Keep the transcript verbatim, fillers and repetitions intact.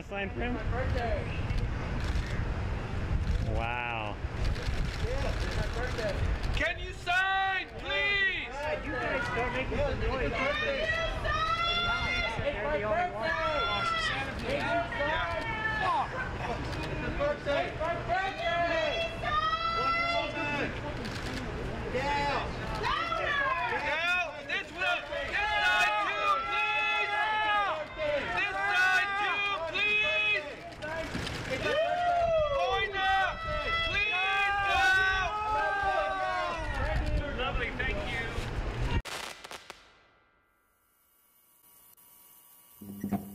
a sign for him? It's my birthday. Wow. Yeah, it's my birthday. Can you sign, please? Yeah, you guys start making yeah, some noise. It's my birthday. It's my birthday. Can you sign? Fuck. It's my birthday. It's my birthday. One more time. Yeah. Now, this will, this side too, please. This side too, please. Pointer, please now. Lovely, thank you.